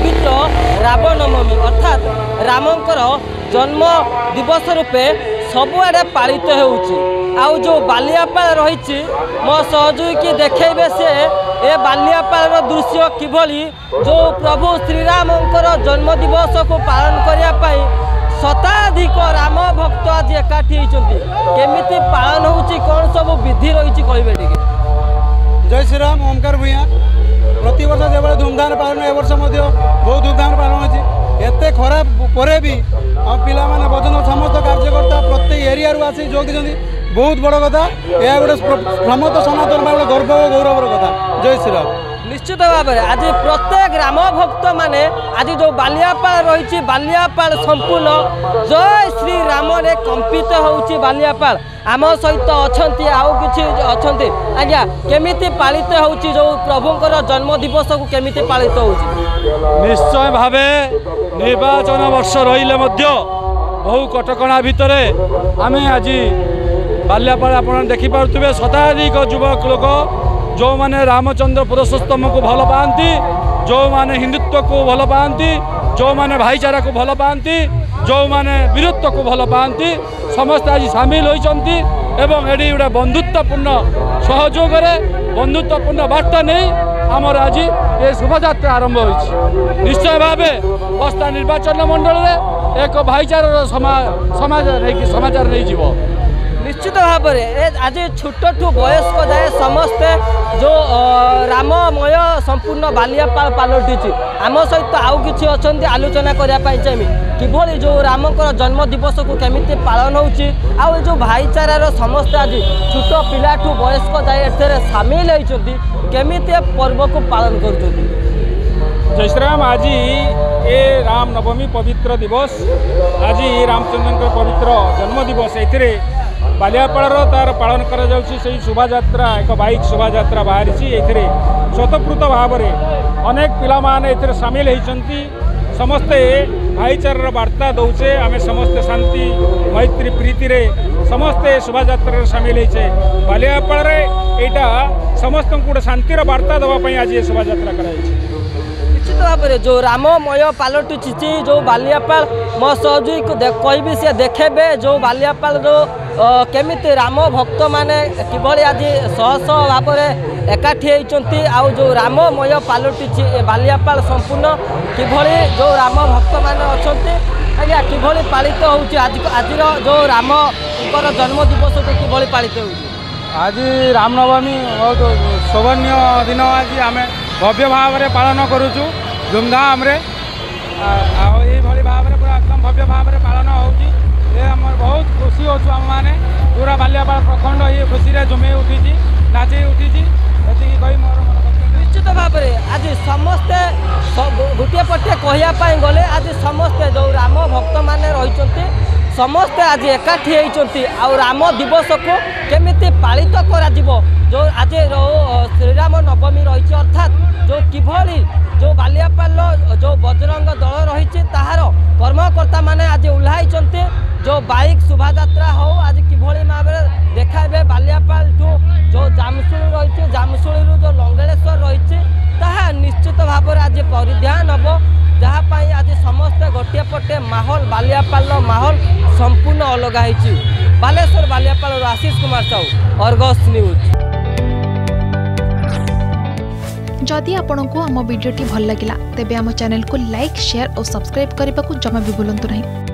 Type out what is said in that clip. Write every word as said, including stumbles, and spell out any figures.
पवित्र रामनवमी अर्थात रामंकर जन्म दिवस रूपे सबुआड़े पालित हो जो बालियापाल रही मो सहयोगी कि देखेबे से ए बालियापाल दृश्य किभली जो प्रभु श्रीरामंकर जन्मदिवस को पालन करने शताधिक राम भक्त आज एकाठी होती केमिति पालन होची कौन सब विधि रही कहे जय श्री राम ओमकार भूया प्रत वर्ष जो भाई धूमधाम पालन ए वर्ष बहुत धूमधाम पालन होती एत खराब पर भी पिला माने बजरंग समस्त कार्यकर्ता प्रत्येक एरिया रु आसी जोगी बहुत बड़ कथा यह गोटे समस्त सनातन गोटे गर्व और गौरवर कथा जय श्री राम निश्चित भाव में आज प्रत्येक राम भक्त माने आज जो बालियापाल रही बालियापाल संपूर्ण जय श्री राम रे कंपित होउची बालियापाल आम सहित अच्छी आउ कि अच्छे आज्ञा केमिति पालित होउची जो प्रभुंकर जन्म दिवस को केमिति पालित होउची निश्चय भावे निर्वाचन वर्ष रहिले मध्य बहु कटकणा भितर आमे आज बाल्यापाल आपण देखिपे शताधिक युवक लोक जो माने रामचंद्र पुरुषोत्तम को भल पाती जो माने हिंदुत्व को भल पाती जो माने भाईचारा को भल पाती जो माने वीरत्व को भल पाती समस्ते आज सामिल होती एवं ये गोटे बंधुत्वपूर्ण सहयोग बंधुत्वपूर्ण वार्ता नहीं आमर आज ये शोभायात्रा आरंभ होइछि। निश्चय भावे बस्ता निर्वाचन मंडल में एक भाईचारा समाज नहीं समाचार नहीं जीवो निश्चित भाव में आज छोटू वयस्क जाए समस्ते जो राममय संपूर्ण बालियापाल पलटि आम सहित आउ कि अच्छा आलोचना करने चाहमी किभली जो रामकर जन्म दिवस को केमिति पालन हो जो भाईचारार समस्ते आज छोट पिलाठू वयस्क जाए एथे सामिल होती केमिति पर्व को पालन कर जय श्री राम। आज ये रामनवमी पवित्र दिवस आज रामचंद्र पवित्र जन्म दिवस ए बालियापाल तार पालन करा जाउछि सेही शोभा यात्रा एक बाइक शोभा यात्रा बाहरी छी एथिरे स्वतःस्फूर्त भाव में अनेक पिला माने एथिरे सामिल होइछन्ती समस्ते भाईचारार वार्ता दौचे आमे समस्ते शांति मैत्री प्रीति रे समस्ते शोभा यात्रा सामिल होइछे बालियापाल रे एटा समस्त गोटे शांतिर वार्ता देवा पई आज ये शोभा यात्रा कराइछि। निश्चित भाव में जो राममय पलटि जो बालियापाल मो सहयोगी को कहबी सी देखेबे जो बालियापाल जो केमिति राम भक्त माने किभली आज शह शह भाव में एकाठी होती आउ जो राममय पलटि बालियापाल संपूर्ण किभली जो राम भक्त माने अच्छे आज्ञा किभली पालित होउछि आज आज जो राम जन्म दिवस को किभली पालित होउछि आज रामनवमी बहुत शोभनीय दिन आज आम भव्य भाव में पालन करुचु धूमधाम भाव में पूरा एकदम भव्य भाव में पालन होमर बहुत खुशी होचु आम मैंने पूरा बालियापाल प्रखंड ये खुशी रे झुमे उठी नाचे उठी ये कही मोर निश्चित भाव में आज समस्ते गोटे पटे कहवाई गले आज समस्ते जो राम भक्त मैंने रही समस्ते आज एकाठी होती आउ राम दिवस को केमिति पालित करा जिवो जो आज श्रीराम नवमी रही अर्थात जो किभली जो बालियापाल जो बजरंग दल रही ताहार कर्मकर्ता माने आज उल्लाइचंते जो बाइक शोभा यात्रा हो आज किभली भाव देखाबे बालियापाल टू जो जामसुड़ी रही जामसुड़ी रू जो लंगलेश्वर रही ताहा निश्चित भाव में आज परिधान होबो जहाँपाई आज समस्त गोटे पटे माहौल बालियापाल माहौल संपूर्ण अलग होती। Baleswar Baliapal Ashish Kumar Sahu Argus news. जदि आपंक आम भिड्टे भल लगा तेब आम चैनल को लाइक शेयर और सब्सक्राइब करने को जमा भी बुलां नहीं।